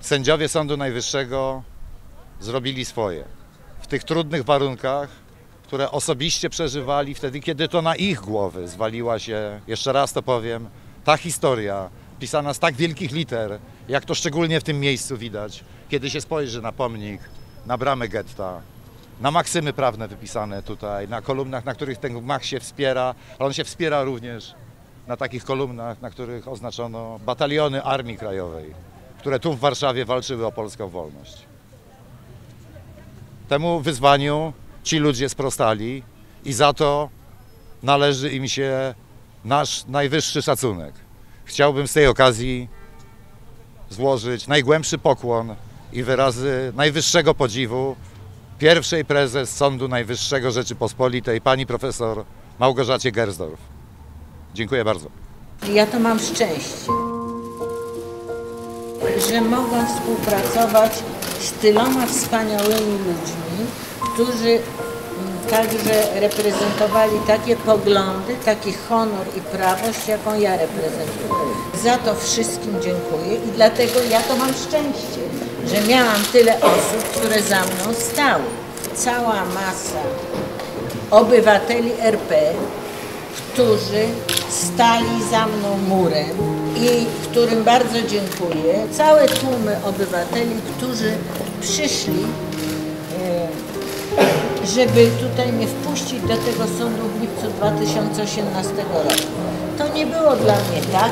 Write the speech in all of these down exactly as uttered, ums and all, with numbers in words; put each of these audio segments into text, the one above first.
Sędziowie Sądu Najwyższego zrobili swoje. W tych trudnych warunkach, które osobiście przeżywali wtedy, kiedy to na ich głowy zwaliła się, jeszcze raz to powiem, ta historia pisana z tak wielkich liter, jak to szczególnie w tym miejscu widać, kiedy się spojrzy na pomnik, na bramę getta, na maksymy prawne wypisane tutaj, na kolumnach, na których ten gmach się wspiera, ale on się wspiera również na takich kolumnach, na których oznaczono bataliony Armii Krajowej, które tu w Warszawie walczyły o polską wolność. Temu wyzwaniu ci ludzie sprostali i za to należy im się nasz najwyższy szacunek. Chciałbym z tej okazji złożyć najgłębszy pokłon i wyrazy najwyższego podziwu pierwszej prezes Sądu Najwyższego Rzeczypospolitej, pani profesor Małgorzacie Gersdorf. Dziękuję bardzo. Ja to mam szczęście, że mogłam współpracować z tyloma wspaniałymi ludźmi, którzy także reprezentowali takie poglądy, taki honor i prawość, jaką ja reprezentuję. Za to wszystkim dziękuję i dlatego ja to mam szczęście, że miałam tyle osób, które za mną stały. Cała masa obywateli R P, którzy stali za mną murem i którym bardzo dziękuję. Całe tłumy obywateli, którzy przyszli, żeby tutaj mnie wpuścić do tego sądu w lipcu dwa tysiące osiemnastego roku. To nie było dla mnie tak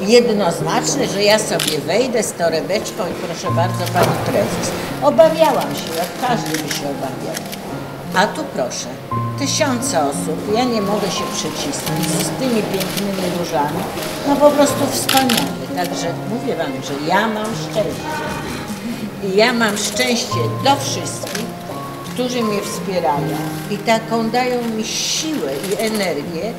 jednoznaczne, że ja sobie wejdę z torebeczką i proszę bardzo, pani prezes. Obawiałam się, jak każdy by się obawiał. A tu proszę, tysiące osób, ja nie mogę się przycisnąć z tymi pięknymi różami, no po prostu wspaniale. Także mówię wam, że ja mam szczęście. I ja mam szczęście do wszystkich, którzy mnie wspierają i taką dają mi siłę i energię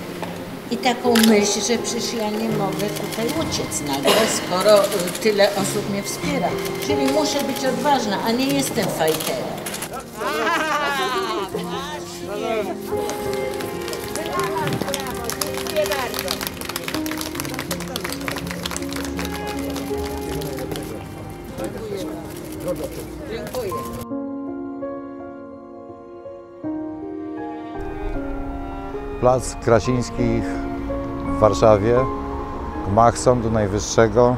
i taką myśl, że przecież ja nie mogę tutaj uciec nagle, skoro tyle osób mnie wspiera. Czyli muszę być odważna, a nie jestem fajterem. Dziękuję bardzo. Dziękuję. Dziękuję. Plac Krasińskich w Warszawie, gmach Sądu Najwyższego,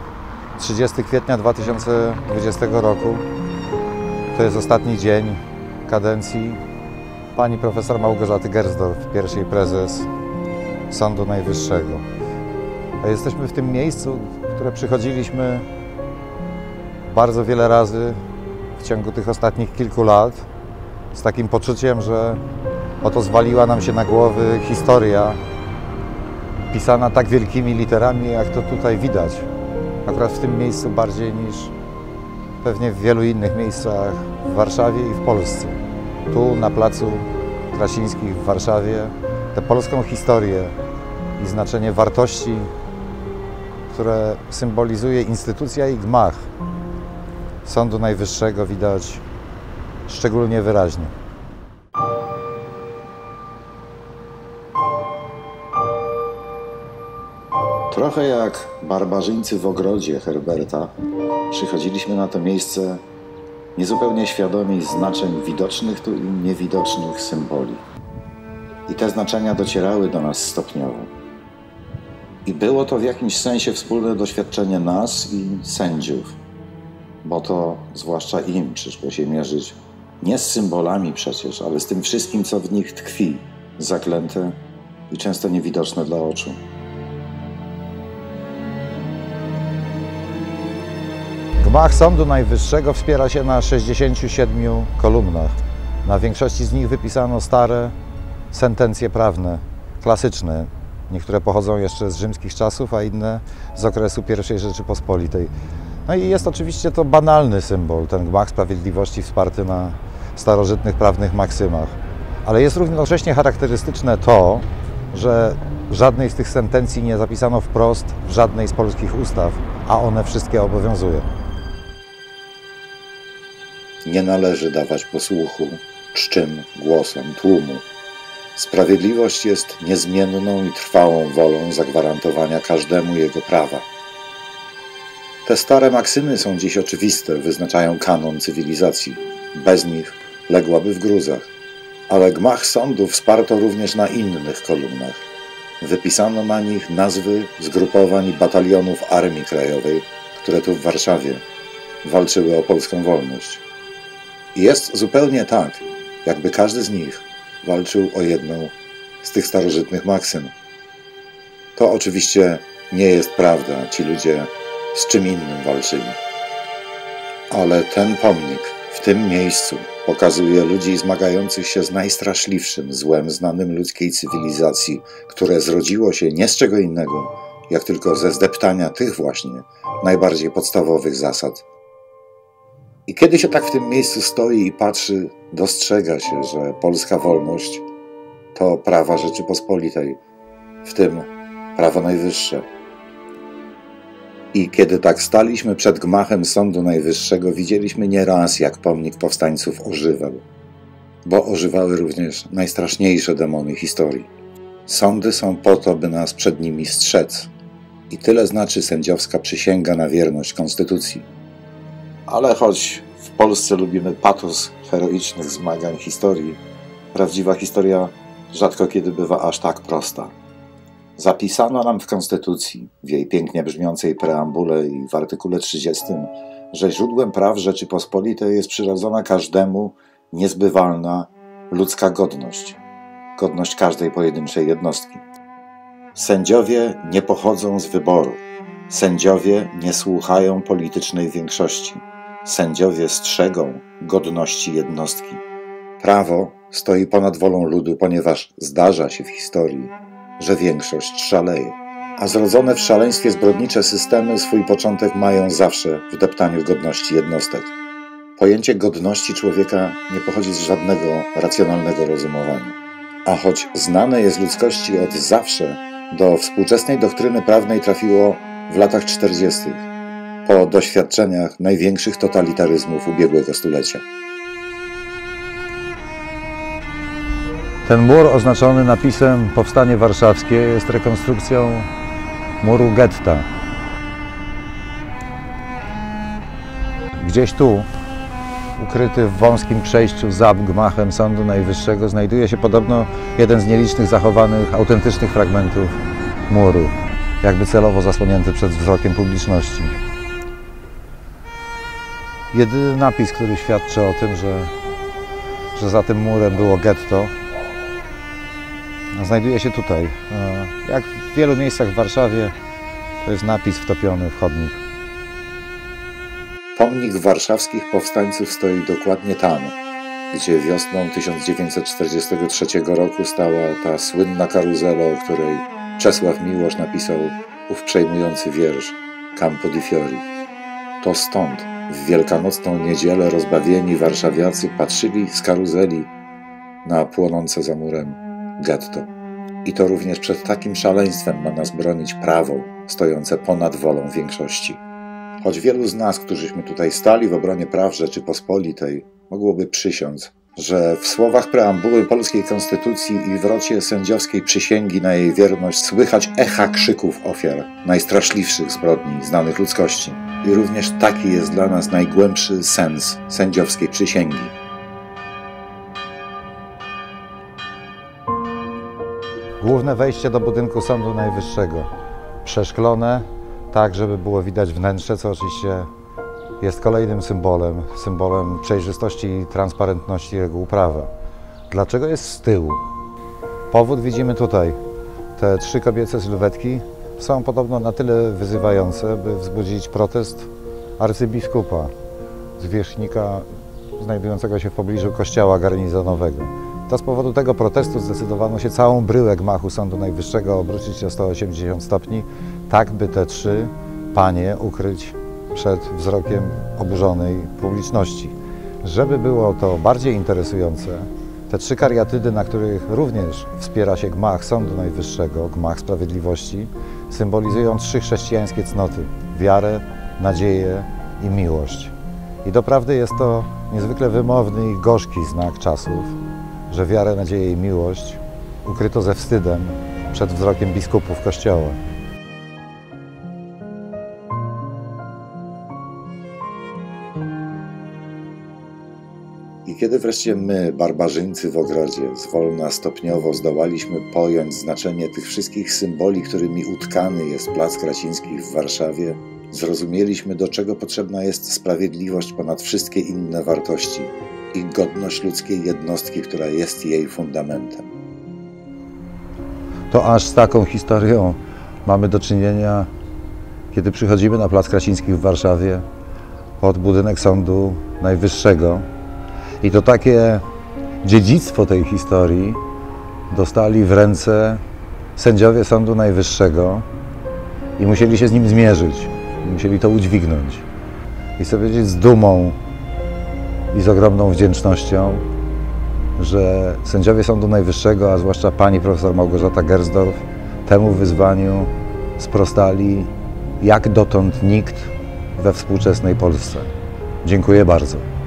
trzydziestego kwietnia dwa tysiące dwudziestego roku. To jest ostatni dzień kadencji pani profesor Małgorzaty Gersdorf, pierwszej prezes Sądu Najwyższego. A jesteśmy w tym miejscu, w które przychodziliśmy bardzo wiele razy w ciągu tych ostatnich kilku lat z takim poczuciem, że oto zwaliła nam się na głowy historia pisana tak wielkimi literami, jak to tutaj widać. Akurat w tym miejscu bardziej niż pewnie w wielu innych miejscach w Warszawie i w Polsce. Tu na Placu Krasińskich w Warszawie tę polską historię i znaczenie wartości, które symbolizuje instytucja i gmach Sądu Najwyższego widać szczególnie wyraźnie. Trochę jak barbarzyńcy w ogrodzie Herberta, przychodziliśmy na to miejsce niezupełnie świadomi znaczeń widocznych tu i niewidocznych symboli. I te znaczenia docierały do nas stopniowo. I było to w jakimś sensie wspólne doświadczenie nas i sędziów, bo to zwłaszcza im przyszło się mierzyć nie z symbolami przecież, ale z tym wszystkim, co w nich tkwi, zaklęte i często niewidoczne dla oczu. Gmach Sądu Najwyższego wspiera się na sześćdziesięciu siedmiu kolumnach. Na większości z nich wypisano stare sentencje prawne, klasyczne. Niektóre pochodzą jeszcze z rzymskich czasów, a inne z okresu pierwszej Rzeczypospolitej. No i jest oczywiście to banalny symbol, ten gmach sprawiedliwości wsparty na starożytnych prawnych maksymach. Ale jest równocześnie charakterystyczne to, że żadnej z tych sentencji nie zapisano wprost w żadnej z polskich ustaw, a one wszystkie obowiązują. Nie należy dawać posłuchu czczym głosom tłumu. Sprawiedliwość jest niezmienną i trwałą wolą zagwarantowania każdemu jego prawa. Te stare maksymy są dziś oczywiste, wyznaczają kanon cywilizacji. Bez nich ległaby w gruzach. Ale gmach sądów wsparto również na innych kolumnach. Wypisano na nich nazwy zgrupowań i batalionów Armii Krajowej, które tu w Warszawie walczyły o polską wolność. I jest zupełnie tak, jakby każdy z nich walczył o jedną z tych starożytnych maksym. To oczywiście nie jest prawda, ci ludzie z czym innym walczyli. Ale ten pomnik w tym miejscu pokazuje ludzi zmagających się z najstraszliwszym złem znanym ludzkiej cywilizacji, które zrodziło się nie z czego innego, jak tylko ze zdeptania tych właśnie najbardziej podstawowych zasad. I kiedy się tak w tym miejscu stoi i patrzy, dostrzega się, że polska wolność to prawa Rzeczypospolitej, w tym prawo najwyższe. I kiedy tak staliśmy przed gmachem Sądu Najwyższego, widzieliśmy nieraz, jak pomnik powstańców ożywał, bo ożywały również najstraszniejsze demony historii. Sądy są po to, by nas przed nimi strzec. I tyle znaczy sędziowska przysięga na wierność Konstytucji. Ale choć w Polsce lubimy patos heroicznych zmagań historii, prawdziwa historia rzadko kiedy bywa aż tak prosta. Zapisano nam w Konstytucji, w jej pięknie brzmiącej preambule i w artykule trzydziestym, że źródłem praw Rzeczypospolitej jest przyrodzona każdemu niezbywalna ludzka godność. Godność każdej pojedynczej jednostki. Sędziowie nie pochodzą z wyboru. Sędziowie nie słuchają politycznej większości. Sędziowie strzegą godności jednostki. Prawo stoi ponad wolą ludu, ponieważ zdarza się w historii, że większość szaleje. A zrodzone w szaleństwie zbrodnicze systemy swój początek mają zawsze w deptaniu godności jednostek. Pojęcie godności człowieka nie pochodzi z żadnego racjonalnego rozumowania. A choć znane jest ludzkości od zawsze, do współczesnej doktryny prawnej trafiło w latach czterdziestych, po doświadczeniach największych totalitaryzmów ubiegłego stulecia. Ten mur oznaczony napisem Powstanie Warszawskie jest rekonstrukcją muru getta. Gdzieś tu, ukryty w wąskim przejściu za gmachem Sądu Najwyższego, znajduje się podobno jeden z nielicznych zachowanych, autentycznych fragmentów muru, jakby celowo zasłonięty przed wzrokiem publiczności. Jedyny napis, który świadczy o tym, że, że za tym murem było getto, znajduje się tutaj. Jak w wielu miejscach w Warszawie, to jest napis wtopiony w chodnik. Pomnik warszawskich powstańców stoi dokładnie tam, gdzie wiosną tysiąc dziewięćset czterdziestego trzeciego roku stała ta słynna karuzela, o której Czesław Miłosz napisał ów przejmujący wiersz Campo di Fiori. To stąd w wielkanocną niedzielę rozbawieni warszawiacy patrzyli z karuzeli na płonące za murem getto. I to również przed takim szaleństwem ma nas bronić prawo stojące ponad wolą większości. Choć wielu z nas, którzyśmy tutaj stali w obronie praw Rzeczypospolitej, mogłoby przysiąc, że w słowach preambuły polskiej konstytucji i w rocie sędziowskiej przysięgi na jej wierność słychać echa krzyków ofiar najstraszliwszych zbrodni znanych ludzkości. I również taki jest dla nas najgłębszy sens sędziowskiej przysięgi. Główne wejście do budynku Sądu Najwyższego. Przeszklone, tak żeby było widać wnętrze, co oczywiście jest kolejnym symbolem, symbolem przejrzystości i transparentności reguł prawa. Dlaczego jest z tyłu? Powód widzimy tutaj. Te trzy kobiece sylwetki są podobno na tyle wyzywające, by wzbudzić protest arcybiskupa, zwierzchnika znajdującego się w pobliżu kościoła garnizonowego. To z powodu tego protestu zdecydowano się całą bryłę gmachu Sądu Najwyższego obrócić o sto osiemdziesiąt stopni, tak by te trzy panie ukryć przed wzrokiem oburzonej publiczności. Żeby było to bardziej interesujące, te trzy kariatydy, na których również wspiera się gmach Sądu Najwyższego, gmach Sprawiedliwości, symbolizują trzy chrześcijańskie cnoty – wiarę, nadzieję i miłość. I doprawdy jest to niezwykle wymowny i gorzki znak czasów, że wiarę, nadzieję i miłość ukryto ze wstydem przed wzrokiem biskupów Kościoła. I kiedy wreszcie my, barbarzyńcy w ogrodzie, zwolna, stopniowo zdołaliśmy pojąć znaczenie tych wszystkich symboli, którymi utkany jest Plac Krasińskich w Warszawie, zrozumieliśmy, do czego potrzebna jest sprawiedliwość ponad wszystkie inne wartości i godność ludzkiej jednostki, która jest jej fundamentem. To aż z taką historią mamy do czynienia, kiedy przychodzimy na Plac Krasińskich w Warszawie pod budynek Sądu Najwyższego. I to takie dziedzictwo tej historii dostali w ręce sędziowie Sądu Najwyższego i musieli się z nim zmierzyć, musieli to udźwignąć. I chcę powiedzieć z dumą i z ogromną wdzięcznością, że sędziowie Sądu Najwyższego, a zwłaszcza pani profesor Małgorzata Gersdorf, temu wyzwaniu sprostali jak dotąd nikt we współczesnej Polsce. Dziękuję bardzo.